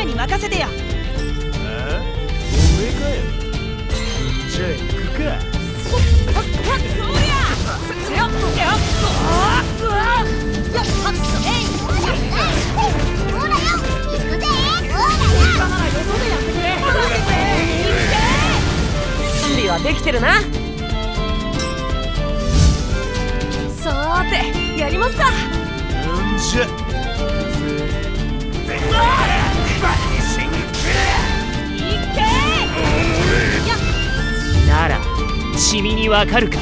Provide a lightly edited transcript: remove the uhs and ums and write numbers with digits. らに任せてよ。ああ、おめえかよ。じゃあ行くか。準備はできてるな。さーて、やりますか。うんじゃ。なら、君にわかるか。